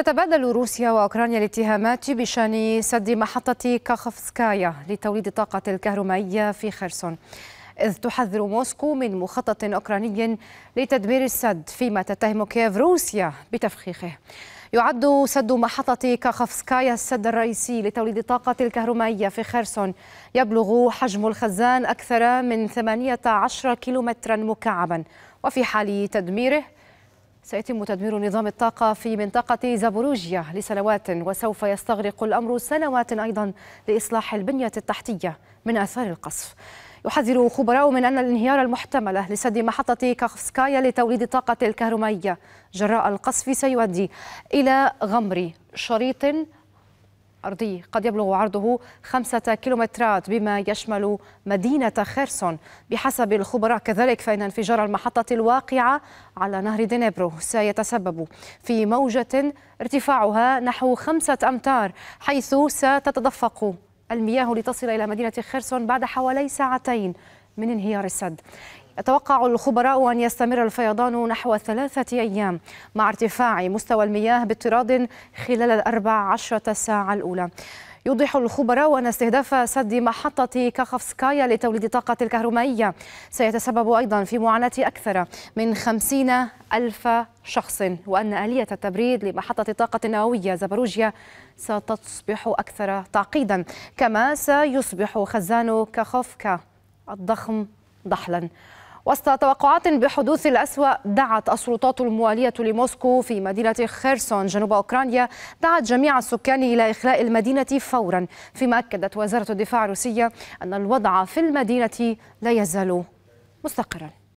تتبادل روسيا وأوكرانيا الاتهامات بشان سد محطة كاخوفسكايا لتوليد الطاقة الكهرومائية في خيرسون، إذ تحذر موسكو من مخطط أوكراني لتدمير السد، فيما تتهم كييف روسيا بتفخيخه. يعد سد محطة كاخوفسكايا السد الرئيسي لتوليد الطاقة الكهرومائية في خيرسون، يبلغ حجم الخزان أكثر من 18 كيلومترا مكعبا، وفي حال تدميره سيتم تدمير نظام الطاقة في منطقة زاپوریژیا لسنوات، وسوف يستغرق الأمر سنوات أيضا لإصلاح البنية التحتية من آثار القصف. يحذر خبراء من أن الانهيار المحتمل لسد محطة كاخوفسكايا لتوليد الطاقة الكهرومائية جراء القصف سيؤدي إلى غمر شريط أرضي قد يبلغ عرضه 5 كيلومترات، بما يشمل مدينة خيرسون. بحسب الخبراء كذلك، فإن انفجار المحطة الواقعة على نهر دينيبرو سيتسبب في موجة ارتفاعها نحو 5 أمتار، حيث ستتدفق المياه لتصل إلى مدينة خيرسون بعد حوالي ساعتين من انهيار السد. يتوقع الخبراء أن يستمر الفيضان نحو 3 أيام، مع ارتفاع مستوى المياه باضطراد خلال 14 ساعة الأولى. يوضح الخبراء أن استهداف سد محطة كاخوفسكايا لتوليد الطاقة الكهرومائية سيتسبب أيضا في معاناة أكثر من 50,000 شخص، وأن آلية التبريد لمحطة الطاقة النووية زاپوریژیا ستصبح أكثر تعقيدا، كما سيصبح خزان كاخوفكا الضخم ضحلا. وسط توقعات بحدوث الأسوأ، دعت السلطات الموالية لموسكو في مدينة خيرسون جنوب أوكرانيا دعت جميع السكان إلى إخلاء المدينة فورا، فيما أكدت وزارة الدفاع الروسية أن الوضع في المدينة لا يزال مستقرا.